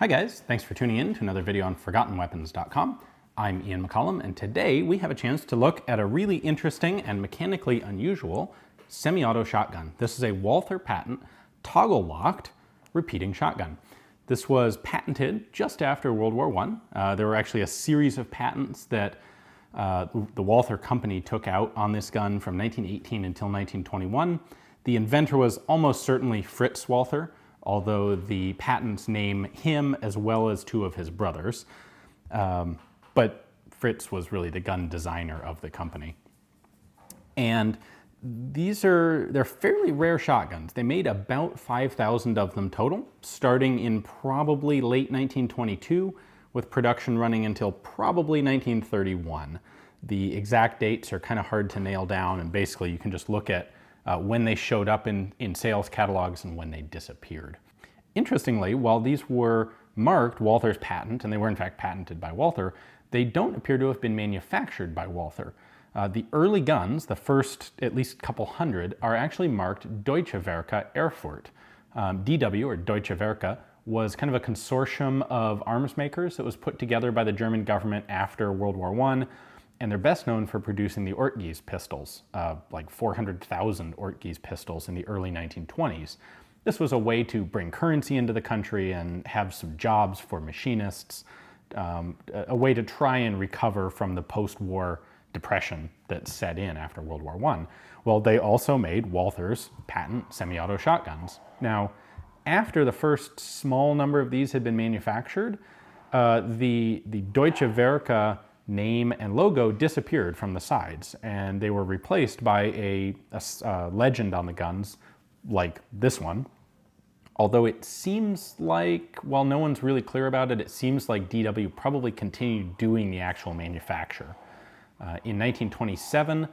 Hi guys, thanks for tuning in to another video on ForgottenWeapons.com. I'm Ian McCollum, and today we have a chance to look at a really interesting and mechanically unusual semi-auto shotgun. This is a Walther patent, toggle-locked, repeating shotgun. This was patented just after World War I. There were actually a series of patents that the Walther company took out on this gun from 1918 until 1921. The inventor was almost certainly Fritz Walther, although the patents name him as well as two of his brothers. But Fritz was really the gun designer of the company. And they're fairly rare shotguns. They made about 5,000 of them total, starting in probably late 1922, with production running until probably 1931. The exact dates are kind of hard to nail down, and basically you can just look at when they showed up in sales catalogs and when they disappeared. Interestingly, while these were marked Walther's patent, and they were in fact patented by Walther, they don't appear to have been manufactured by Walther. The early guns, the first at least couple hundred, are actually marked Deutsche Werke Erfurt. DW, or Deutsche Werke, was kind of a consortium of arms makers that was put together by the German government after World War I, and they're best known for producing the Ortgies pistols, like 400,000 Ortgies pistols in the early 1920s. This was a way to bring currency into the country and have some jobs for machinists, a way to try and recover from the post-war depression that set in after World War I. Well, they also made Walther's patent semi-auto shotguns. Now, after the first small number of these had been manufactured, the Deutsche Werke name and logo disappeared from the sides, and they were replaced by a legend on the guns like this one. Although it seems like, while no one's really clear about it, it seems like DW probably continued doing the actual manufacture. In 1927,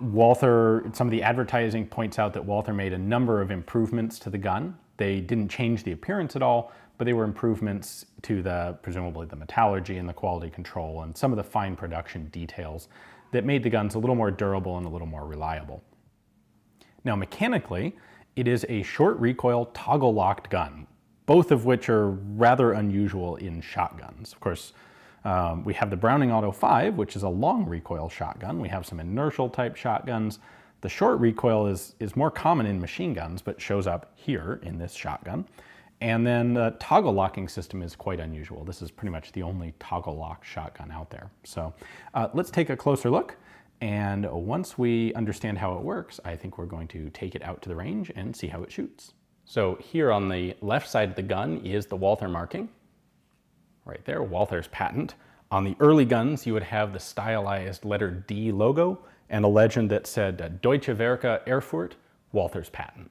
Walther, some of the advertising points out that Walther made a number of improvements to the gun. They didn't change the appearance at all, but they were improvements to presumably the metallurgy and the quality control and some of the fine production details that made the guns a little more durable and a little more reliable. Now, mechanically, it is a short recoil toggle locked gun, both of which are rather unusual in shotguns. Of course, we have the Browning Auto-5, which is a long recoil shotgun. We have some inertial type shotguns. The short recoil is more common in machine guns, but shows up here in this shotgun. And then the toggle locking system is quite unusual. This is pretty much the only toggle locked shotgun out there. So let's take a closer look. And once we understand how it works, I think we're going to take it out to the range and see how it shoots. So here on the left side of the gun is the Walther marking. Right there, Walther's patent. On the early guns, you would have the stylized letter D logo and a legend that said Deutsche Werke Erfurt, Walther's patent.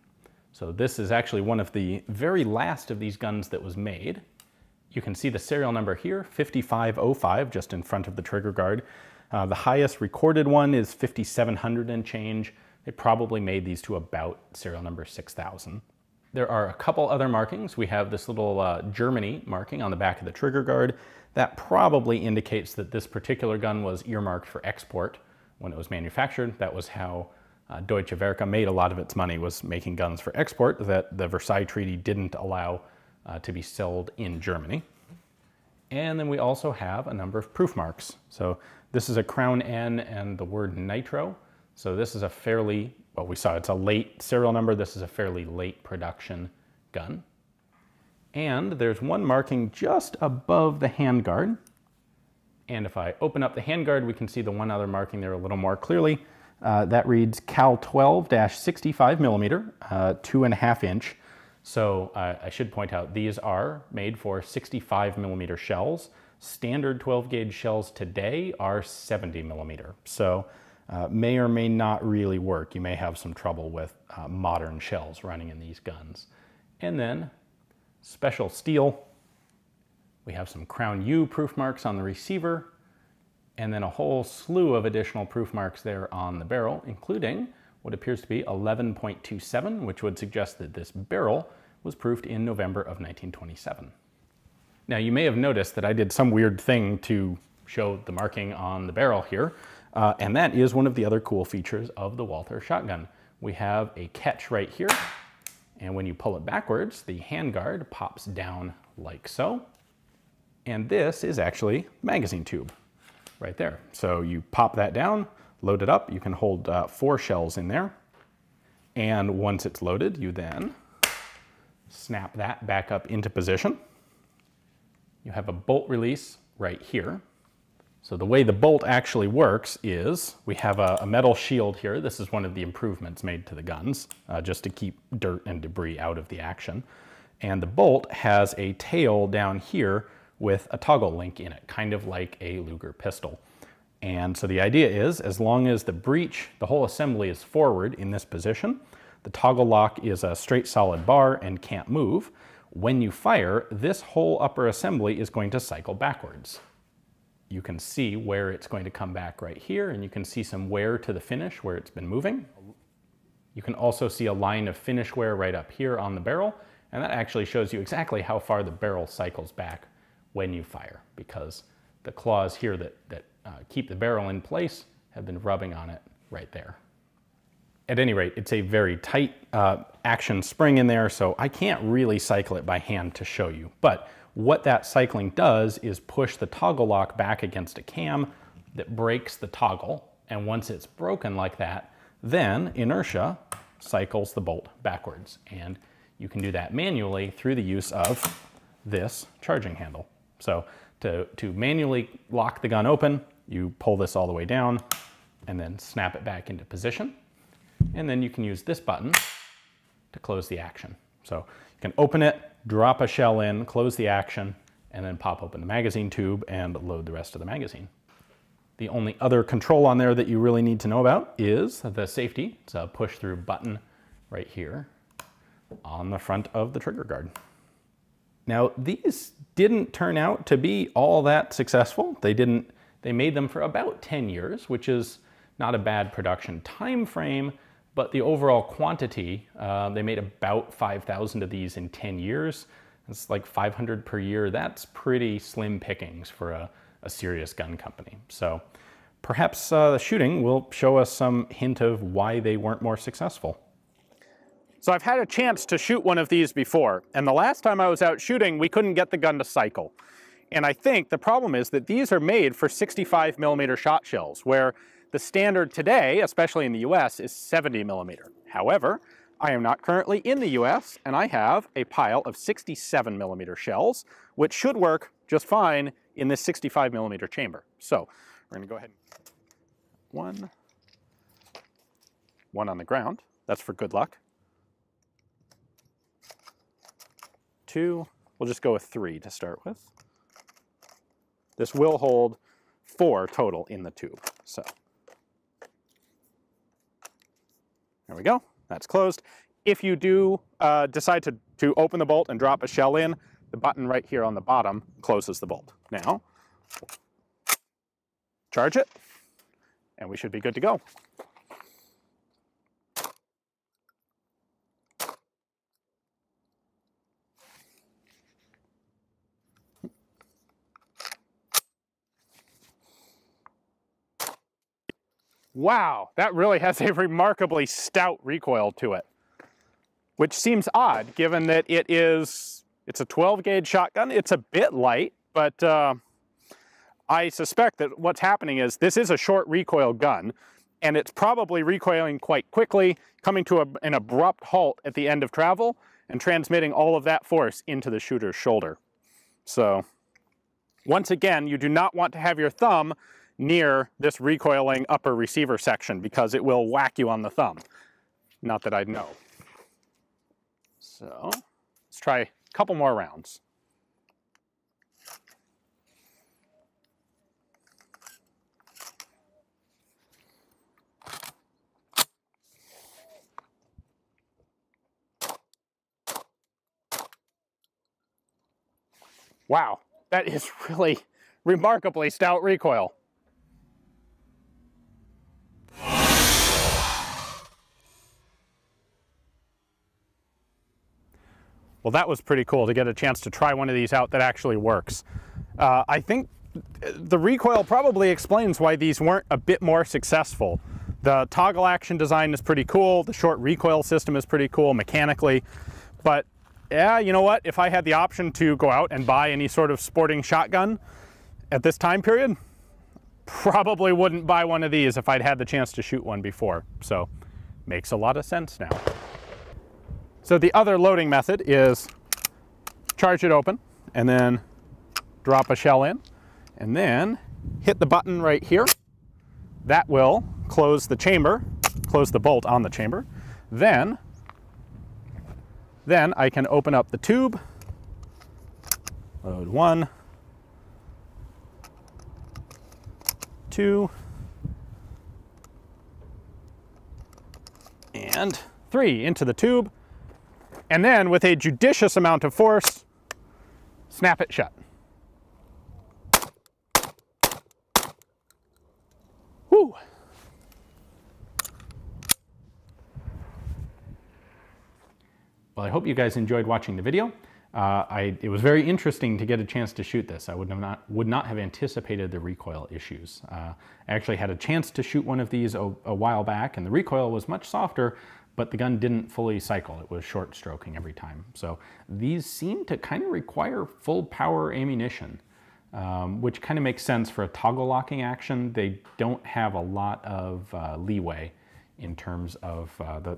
So this is actually one of the very last of these guns that was made. You can see the serial number here, 5505, just in front of the trigger guard. The highest recorded one is 5,700 and change. They probably made these to about serial number 6,000. There are a couple other markings. We have this little Germany marking on the back of the trigger guard. That probably indicates that this particular gun was earmarked for export when it was manufactured. That was how Deutsche Werke made a lot of its money, was making guns for export that the Versailles Treaty didn't allow to be sold in Germany. And then we also have a number of proof marks. So this is a crown N and the word nitro. So this is a fairly, well, we saw it's a late serial number. This is a fairly late production gun. And there's one marking just above the handguard. And if I open up the handguard, we can see the one other marking there a little more clearly. That reads Cal 12-65 millimeter, 2.5 inch. So I should point out these are made for 65 millimeter shells. Standard 12 gauge shells today are 70 millimeter. So may or may not really work. You may have some trouble with modern shells running in these guns. And then special steel. We have some crown U proof marks on the receiver, and then a whole slew of additional proof marks there on the barrel, including what appears to be 11.27, which would suggest that this barrel was proofed in November of 1927. Now, you may have noticed that I did some weird thing to show the marking on the barrel here, and that is one of the other cool features of the Walther shotgun. We have a catch right here, And when you pull it backwards, the handguard pops down like so. And this is actually the magazine tube right there. So you pop that down, load it up. You can hold 4 shells in there. And once it's loaded, you then snap that back up into position. You have a bolt release right here. So the way the bolt actually works is we have a metal shield here. This is one of the improvements made to the guns, just to keep dirt and debris out of the action. And the bolt has a tail down here with a toggle link in it, kind of like a Luger pistol. And so the idea is, as long as the breech, the whole assembly is forward in this position, the toggle lock is a straight solid bar and can't move. When you fire, this whole upper assembly is going to cycle backwards. You can see where it's going to come back right here, and you can see some wear to the finish where it's been moving. You can also see a line of finish wear right up here on the barrel, and that actually shows you exactly how far the barrel cycles back when you fire, because the claws here that keep the barrel in place have been rubbing on it right there. At any rate, it's a very tight action spring in there, so I can't really cycle it by hand to show you. But what that cycling does is push the toggle lock back against a cam that breaks the toggle. And once it's broken like that, then inertia cycles the bolt backwards. And you can do that manually through the use of this charging handle. So to manually lock the gun open, you pull this all the way down and then snap it back into position. And then you can use this button to close the action. So you can open it, drop a shell in, close the action, and then pop open the magazine tube and load the rest of the magazine. The only other control on there that you really need to know about is the safety. It's a push-through button right here on the front of the trigger guard. Now, these didn't turn out to be all that successful. They made them for about 10 years, which is not a bad production time frame, but the overall quantity, they made about 5,000 of these in 10 years. It's like 500 per year. That's pretty slim pickings for a serious gun company. So perhaps the shooting will show us some hint of why they weren't more successful. So I've had a chance to shoot one of these before, and the last time I was out shooting, we couldn't get the gun to cycle. And I think the problem is that these are made for 65mm shot shells, where the standard today, especially in the US, is 70mm. However, I am not currently in the US, and I have a pile of 67mm shells, which should work just fine in this 65mm chamber. So we're gonna go ahead and one on the ground. That's for good luck. 2, we'll just go with 3 to start with. This will hold 4 total in the tube, so. There we go, that's closed. If you do decide to open the bolt and drop a shell in, the button right here on the bottom closes the bolt. Now, charge it, and we should be good to go. Wow, that really has a remarkably stout recoil to it, which seems odd given that it's a 12-gauge shotgun. It's a bit light, but I suspect that what's happening is this is a short recoil gun, and it's probably recoiling quite quickly, coming to an abrupt halt at the end of travel and transmitting all of that force into the shooter's shoulder. So once again, you do not want to have your thumb near this recoiling upper receiver section because it will whack you on the thumb. Not that I'd know. So let's try a couple more rounds. Wow, that is really remarkably stout recoil. Well, that was pretty cool to get a chance to try one of these out that actually works. I think the recoil probably explains why these weren't a bit more successful. The toggle action design is pretty cool. The short recoil system is pretty cool mechanically. But yeah, you know what? If I had the option to go out and buy any sort of sporting shotgun at this time period, probably wouldn't buy one of these if I'd had the chance to shoot one before. So makes a lot of sense now. So the other loading method is charge it open and then drop a shell in and then hit the button right here. That will close the chamber, close the bolt on the chamber. Then I can open up the tube, load 1, 2, and 3 into the tube, and then with a judicious amount of force, snap it shut. Woo! Well, I hope you guys enjoyed watching the video. It was very interesting to get a chance to shoot this. I would not have anticipated the recoil issues. I actually had a chance to shoot one of these a while back, and the recoil was much softer, but the gun didn't fully cycle. It was short stroking every time. So these seem to kind of require full power ammunition, which kind of makes sense for a toggle locking action. They don't have a lot of leeway in terms of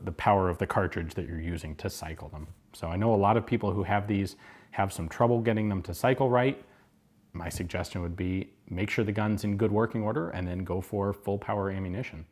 the power of the cartridge that you're using to cycle them. So I know a lot of people who have these have some trouble getting them to cycle right. My suggestion would be make sure the gun's in good working order and then go for full power ammunition.